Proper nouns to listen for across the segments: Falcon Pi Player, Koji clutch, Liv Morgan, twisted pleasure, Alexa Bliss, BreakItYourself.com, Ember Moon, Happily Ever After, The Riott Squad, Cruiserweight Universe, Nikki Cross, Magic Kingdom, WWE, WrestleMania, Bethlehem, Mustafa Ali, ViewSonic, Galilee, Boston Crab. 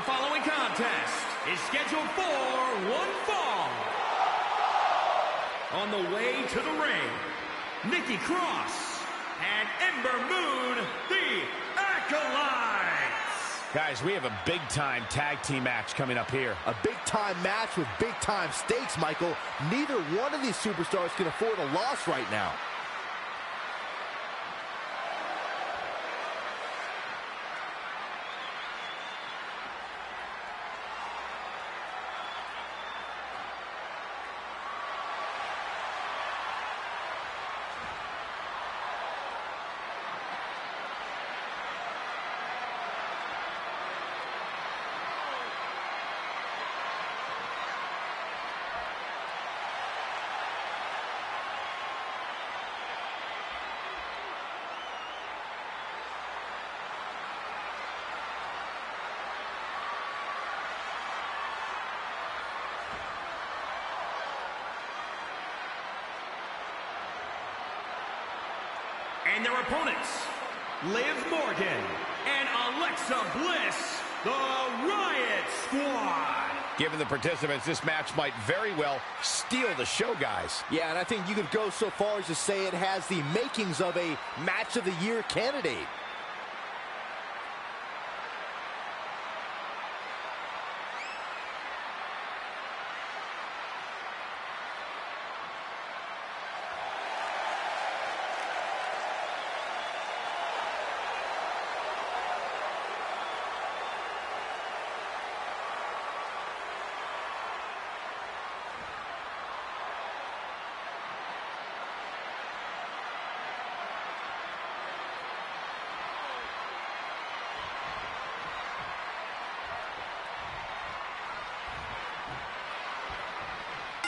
The following contest is scheduled for one fall. On the way to the ring, Nikki Cross and Ember Moon, the Acolytes. Guys, we have a big-time tag team match coming up here. A big-time match with big-time stakes, Michael. Neither one of these superstars can afford a loss right now. And their opponents, Liv Morgan and Alexa Bliss, the Riott Squad. Given the participants, this match might very well steal the show, guys. Yeah, and I think you could go so far as to say it has the makings of a match of the year candidate.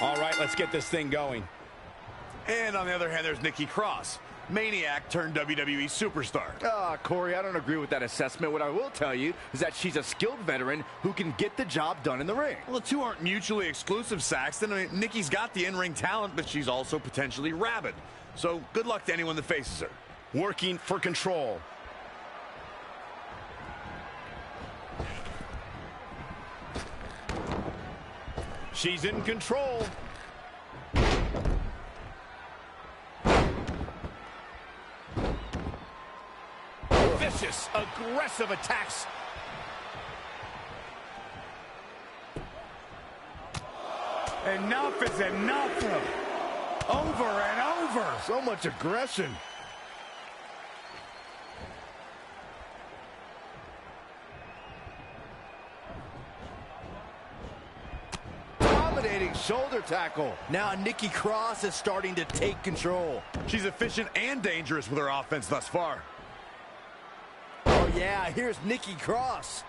All right, let's get this thing going. And on the other hand, there's Nikki Cross, maniac turned WWE superstar. Ah, Corey, I don't agree with that assessment. What I will tell you is that she's a skilled veteran who can get the job done in the ring. Well, the two aren't mutually exclusive, Saxton. I mean, Nikki's got the in-ring talent, but she's also potentially rabid. So good luck to anyone that faces her. Working for control. She's in control. Vicious, aggressive attacks. Enough is enough. Over and over. So much aggression. Shoulder tackle. Now Nikki Cross is starting to take control. She's efficient and dangerous with her offense thus far. Oh yeah, here's Nikki Cross.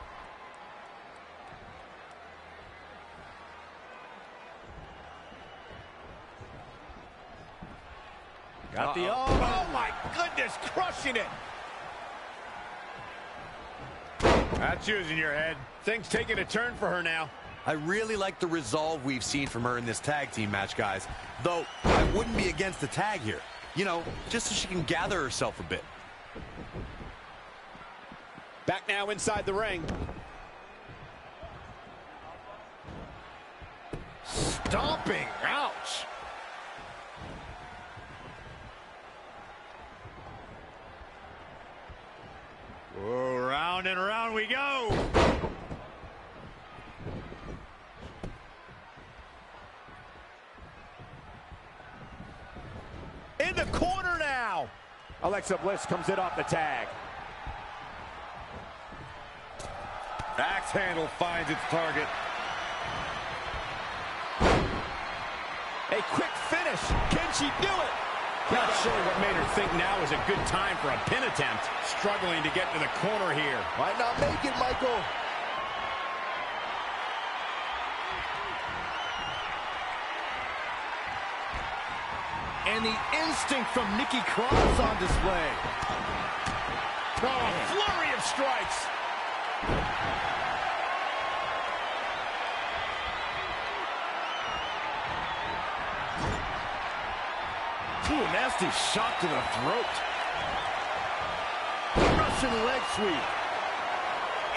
Got the arm. Oh my goodness, crushing it. That's using your head. Things taking a turn for her now. I really like the resolve we've seen from her in this tag team match, guys. Though, I wouldn't be against the tag here. You know, just so she can gather herself a bit. Back now inside the ring. Stomping. Ouch. Whoa, round and round we go. In the corner now. Alexa Bliss comes in off the tag. Axe handle finds its target. A quick finish. Can she do it? Not sure what made her think now is a good time for a pin attempt. Struggling to get to the corner here. Might not make it, Michael. And the instinct from Nikki Cross on display. Oh, a flurry of strikes. Ooh, nasty shot to the throat. Russian leg sweep.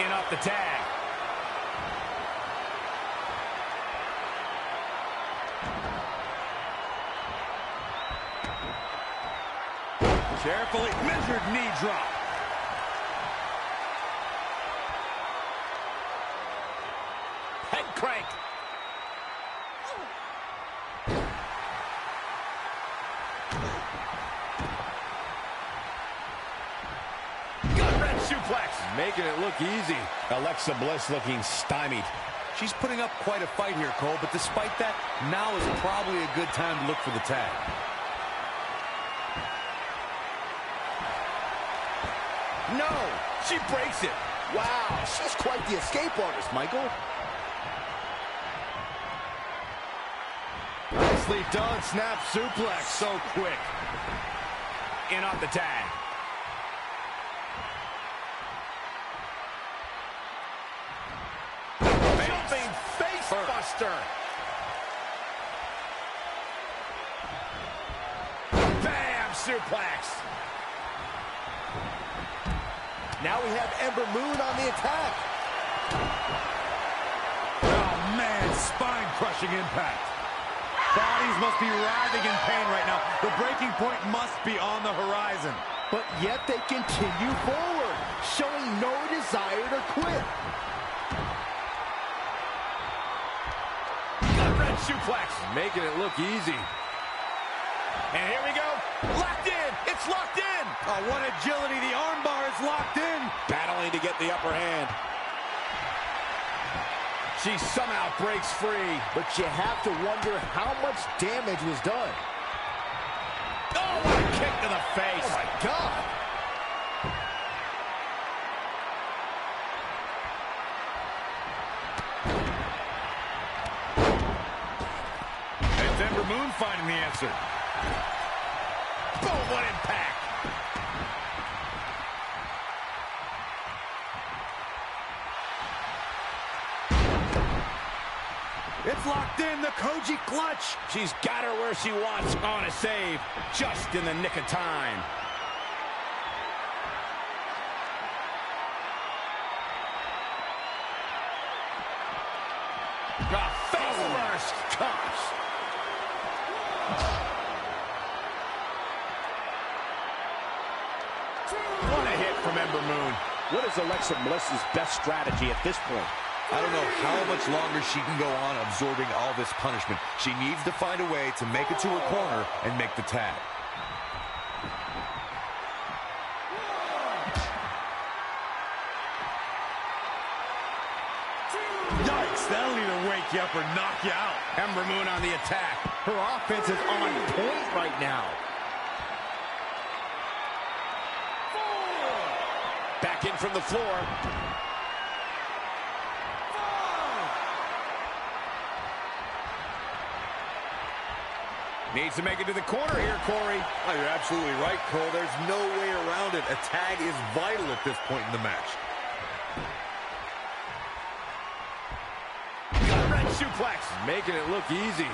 In off the tag. Carefully measured knee drop. Head crank. Gut wrench suplex. Making it look easy. Alexa Bliss looking stymied. She's putting up quite a fight here, Cole, but despite that, now is probably a good time to look for the tag. No! She breaks it! Wow, she's quite the escape artist, Michael. Nicely done, snap suplex, so quick. In on the tag. Buster. Bam! Suplex. Now we have Ember Moon on the attack. Oh, man. Spine-crushing impact. Bodies must be writhing in pain right now. The breaking point must be on the horizon. But yet they continue forward, showing no desire to quit. Suplex, making it look easy. And here we go. Locked in. It's locked in. Oh, what agility. The armbar is locked in. Battling to get the upper hand. She somehow breaks free. But you have to wonder how much damage was done. Oh, what a kick to the face. Oh, my God. Moon finding the answer. Boom, what impact. It's locked in, the Koji clutch. She's got her where she wants on a save, just in the nick of time. Face first. Gosh. What a hit from Ember Moon. What is Alexa Bliss's best strategy at this point? I don't know how much longer she can go on absorbing all this punishment. She needs to find a way to make it to her corner and make the tag. That'll either wake you up or knock you out. Ember Moon on the attack. Her offense is on point right now. Four. Back in from the floor. Four. Needs to make it to the corner here, Corey. Oh, you're absolutely right, Cole. There's no way around it. A tag is vital at this point in the match. Suplex, making it look easy.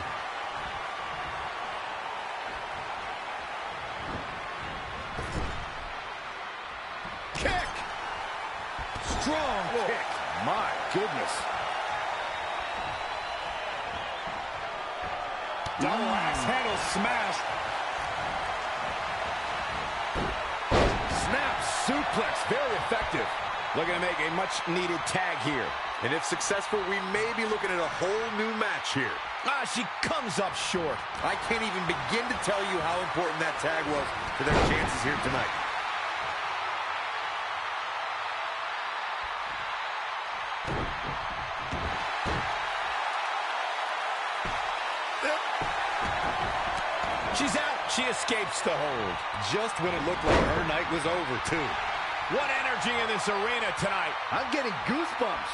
Kick. Strong kick. My goodness. Double axe handle smash. Snap suplex, very effective. Looking to make a much-needed tag here. And if successful, we may be looking at a whole new match here. Ah, she comes up short. I can't even begin to tell you how important that tag was to their chances here tonight. She's out. She escapes the hold. Just when it looked like her night was over, too. What energy in this arena tonight. I'm getting goosebumps.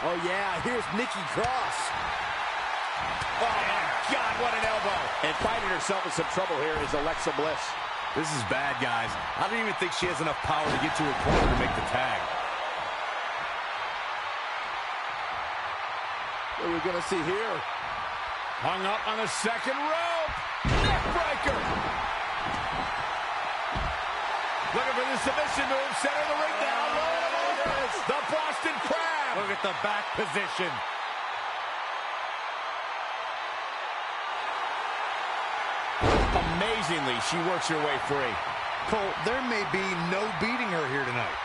Oh, yeah, here's Nikki Cross. Oh, my God, what an elbow. And finding herself in some trouble here is Alexa Bliss. This is bad, guys. I don't even think she has enough power to get to her corner to make the tag. What are we going to see here? Hung up on the second rope. Neckbreaker. Looking for the submission move, center of the ring now. The Boston Crab. Look at the back position. Encouragingly, she works her way free. Cole, there may be no beating her here tonight.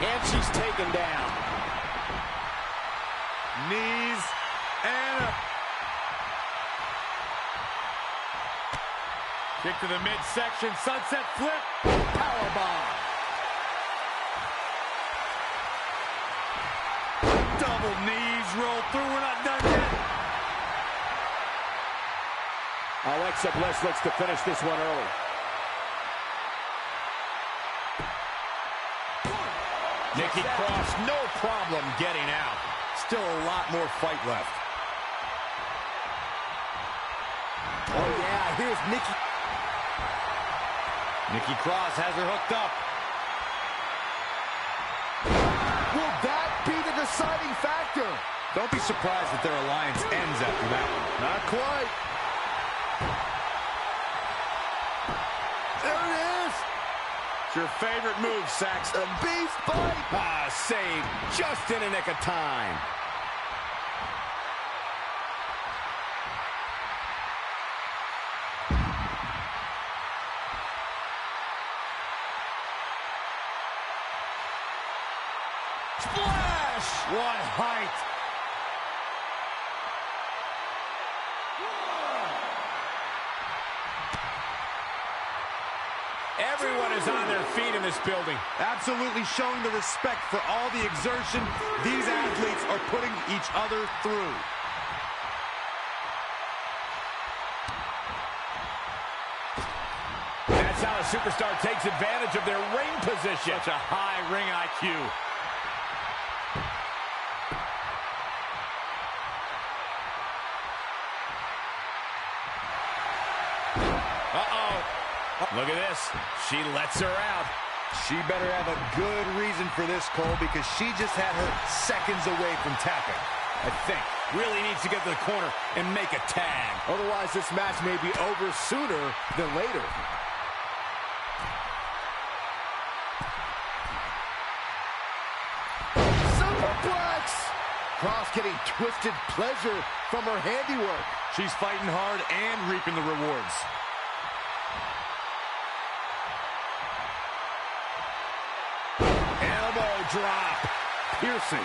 And she's taken down. Knees and up. Kick to the midsection, sunset flip, powerbomb. Double knees roll through, we're not done yet. Alexa Bliss looks to finish this one early. Nikki Cross, no problem getting out. Still a lot more fight left. Oh yeah, here's Nikki. Nikki Cross has her hooked up. Will that be the deciding factor? Don't be surprised that their alliance ends after that one. Not quite. There it is. It's your favorite move, Sax. A beef bite. Ah, save just in the nick of time. Splash! What height! Whoa. Everyone is on their feet in this building. Absolutely showing the respect for all the exertion these athletes are putting each other through. That's how a superstar takes advantage of their ring position. Such a high ring IQ. Look at this. She lets her out. She better have a good reason for this, Cole, because she just had her seconds away from tapping, I think. Really needs to get to the corner and make a tag. Otherwise, this match may be over sooner than later. Superplex! Cross getting twisted pleasure from her handiwork. She's fighting hard and reaping the rewards. Drop. Piercing.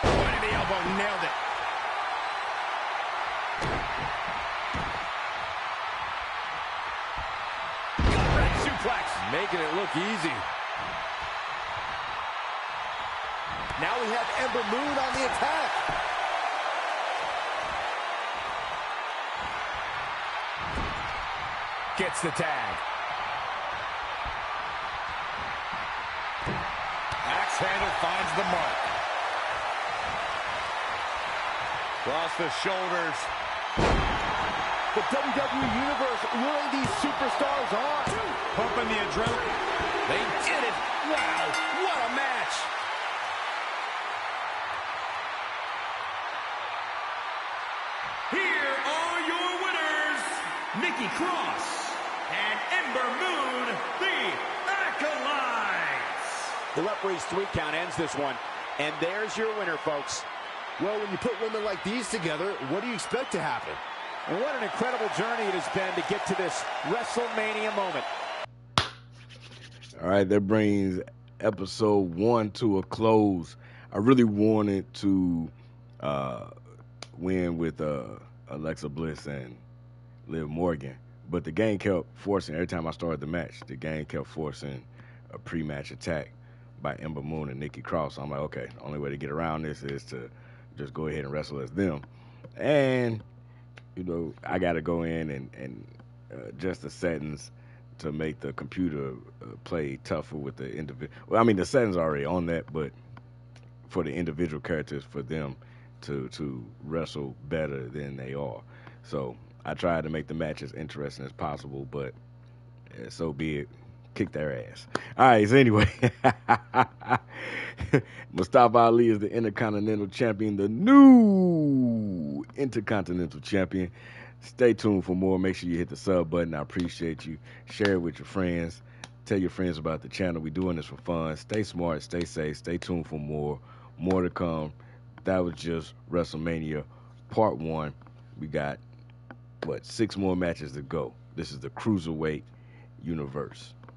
Point of the elbow. Nailed it. Gut wrench suplex. Making it look easy. Now we have Ember Moon on the attack. Gets the tag. Handle finds the mark. Cross the shoulders. The WWE Universe luring these superstars on. Pumping the adrenaline. They did it. Wow, what a match. Here are your winners, Nikki Cross and Ember Moon, the Acolyte. The referee's three-count ends this one, and there's your winner, folks. Well, when you put women like these together, what do you expect to happen? And what an incredible journey it has been to get to this WrestleMania moment. All right, that brings episode 1 to a close. I really wanted to win with Alexa Bliss and Liv Morgan, but the gang kept forcing, every time I started the match, the gang kept forcing a pre-match attack by Ember Moon and Nikki Cross. So I'm like, okay, the only way to get around this is to just go ahead and wrestle as them. And, you know, I got to go in and adjust the settings to make the computer play tougher with the individual. Well, I mean, the settings are already on that, but for the individual characters, for them to wrestle better than they are. So I tried to make the match as interesting as possible, but so be it. Kick their ass. All right, so anyway, Mustafa Ali is the Intercontinental Champion, the new Intercontinental Champion. Stay tuned for more. Make sure you hit the sub button. I appreciate you. Share it with your friends. Tell your friends about the channel. We're doing this for fun. Stay smart. Stay safe. Stay tuned for more. More to come. That was just WrestleMania Part 1. We got what, 6 more matches to go. This is the Cruiserweight Universe.